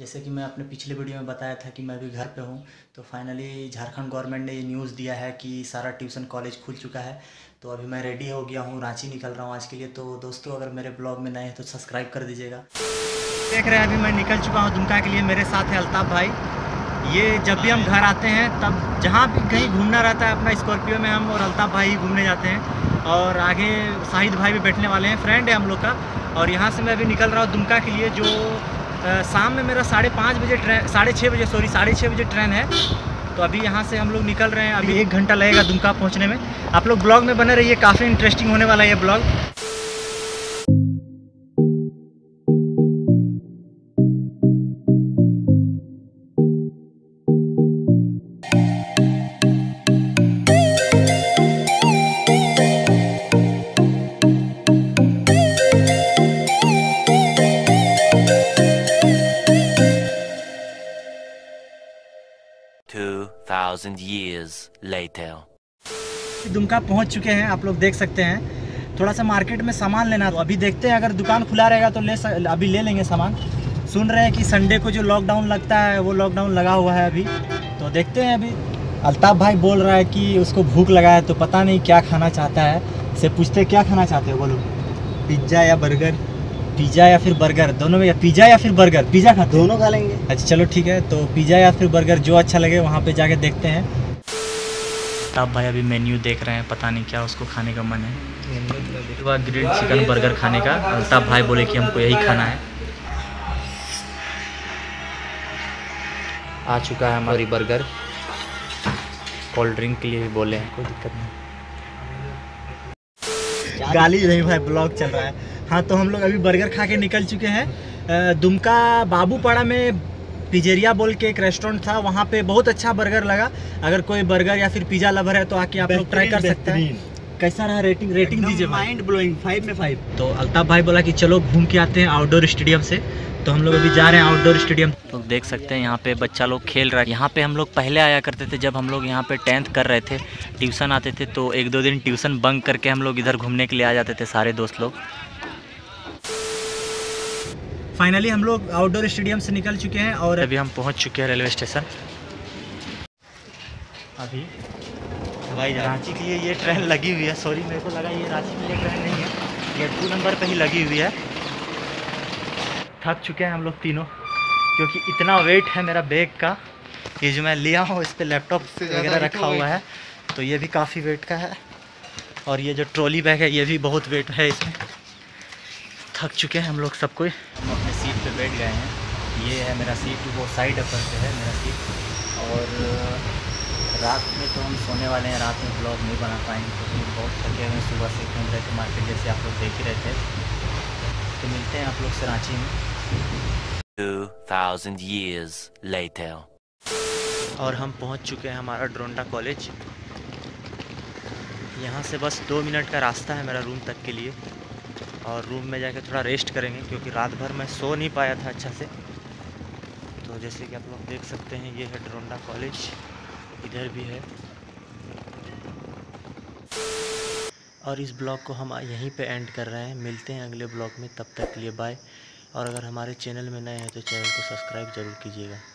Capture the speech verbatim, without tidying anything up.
जैसे कि मैं अपने पिछले वीडियो में बताया था कि मैं अभी घर पे हूँ, तो फाइनली झारखंड गवर्नमेंट ने ये न्यूज़ दिया है कि सारा ट्यूशन कॉलेज खुल चुका है। तो अभी मैं रेडी हो गया हूँ, रांची निकल रहा हूँ आज के लिए। तो दोस्तों अगर मेरे ब्लॉग में नए हैं तो सब्सक्राइब कर दीजिएगा। देख रहे हैं अभी मैं निकल चुका हूँ दुमका के लिए, मेरे साथ है अल्ताफ भाई। ये जब भी हम घर आते हैं तब जहाँ भी कहीं घूमना रहता है अपना स्कॉर्पियो में हम और अल्ताफ भाई घूमने जाते हैं, और आगे शाहिद भाई भी बैठने वाले हैं, फ्रेंड है हम लोग का। और यहाँ से मैं अभी निकल रहा हूँ दुमका के लिए, जो शाम में मेरा साढ़े पाँच बजे ट्रेन साढ़े छः बजे सॉरी साढ़े छः बजे ट्रेन है। तो अभी यहाँ से हम लोग निकल रहे हैं, अभी एक घंटा लगेगा दुमका पहुँचने में। आप लोग ब्लॉग में बने रहिए, काफ़ी इंटरेस्टिंग होने वाला है ये ब्लॉग। दुमका पहुंच चुके हैं, आप लोग देख सकते हैं। थोड़ा सा मार्केट में सामान लेना, तो अभी देखते हैं अगर दुकान खुला रहेगा तो ले अभी ले लेंगे सामान। सुन रहे हैं कि संडे को जो लॉकडाउन लगता है वो लॉकडाउन लगा हुआ है अभी, तो देखते हैं। अभी अल्ताफ भाई बोल रहा है कि उसको भूख लगा है, तो पता नहीं क्या खाना चाहता है। से पूछते क्या खाना चाहते हो, बोलो पिज्ज़ा या बर्गर। पिज़्ज़ा या फिर बर्गर, दोनों में? या पिज़्ज़ा या फिर बर्गर? पिज़्ज़ा खा दोनों खा लेंगे। अच्छा चलो ठीक है, तो पिज़्ज़ा या फिर बर्गर जो अच्छा लगे वहाँ पे जाके देखते हैं। आप भाई अभी मेन्यू देख रहे हैं, पता नहीं क्या उसको खाने का मन है। ग्रिल्ड चिकन बर्गर खाने का, अल्ताफ भाई बोले कि हमको यही खाना है। आ चुका है हमारी बर्गर। कोल्ड ड्रिंक के लिए भी बोले हैं, कोई दिक्कत नहीं। गाली नहीं भाई, ब्लॉग चल रहा है। हाँ तो हम लोग अभी बर्गर खा के निकल चुके हैं। दुमका बाबूपाड़ा में पिज़ेरिया बोल के एक रेस्टोरेंट था, वहाँ पे बहुत अच्छा बर्गर लगा। अगर कोई बर्गर या फिर पिज़्ज़ा लवर है तो आके आप लोग ट्राई कर सकते हैं। कैसा रहा रेटिंग? रेटिंग दीजिए। माइंड ब्लोइंग, फाइव में फाइव। तो अल्ताफ भाई बोला कि चलो घूम के आते हैं आउटडोर स्टेडियम से, तो हम लोग अभी जा रहे हैं आउटडोर स्टेडियम। तो देख सकते हैं यहाँ पे बच्चा लोग खेल रहा है। यहाँ पे हम लोग पहले आया करते थे, जब हम लोग यहाँ पे टेंथ कर रहे थे, ट्यूशन आते थे, तो एक दो दिन ट्यूशन बंक करके हम लोग इधर घूमने के लिए आ जाते थे सारे दोस्त लोग। फाइनली हम लोग आउटडोर स्टेडियम से निकल चुके हैं और अभी हम पहुंच चुके हैं रेलवे स्टेशन। अभी भाई रांची के लिए ये ट्रेन लगी हुई है। सॉरी मेरे को लगा ये रांची के लिए ट्रेन नहीं है, ये टू नंबर पे ही लगी हुई है। थक चुके हैं हम लोग तीनों, क्योंकि इतना वेट है मेरा बैग का। ये जो मैं लिया हूँ इस पर लैपटॉप वगैरह रखा हुआ है, तो ये भी काफ़ी वेट का है। और ये जो ट्रॉली बैग है ये भी बहुत वेट है इसमें। थक चुके हैं हम लोग सब कोई। हम अपने सीट पे बैठ गए हैं। ये है मेरा सीट, वो साइड अपर पे है मेरा सीट। और रात में तो हम सोने वाले हैं, रात में ब्लॉग नहीं बना पाएंगे क्योंकि तो बहुत थके हुए हैं। सुबह से घूम रहे थे मार्केट, जैसे आप लोग देख ही रहे थे। तो मिलते हैं आप लोग से रांची में। Two thousand years later. और हम पहुँच चुके हैं हमारा ड्रोंडा कॉलेज। यहाँ से बस दो मिनट का रास्ता है मेरा रूम तक के लिए, और रूम में जाके थोड़ा रेस्ट करेंगे क्योंकि रात भर मैं सो नहीं पाया था अच्छा से। तो जैसे कि आप लोग देख सकते हैं ये है ड्रोंडा कॉलेज, इधर भी है। और इस ब्लॉग को हम यहीं पे एंड कर रहे हैं, मिलते हैं अगले ब्लॉग में, तब तक के लिए बाय। और अगर हमारे चैनल में नए हैं तो चैनल को सब्सक्राइब ज़रूर कीजिएगा।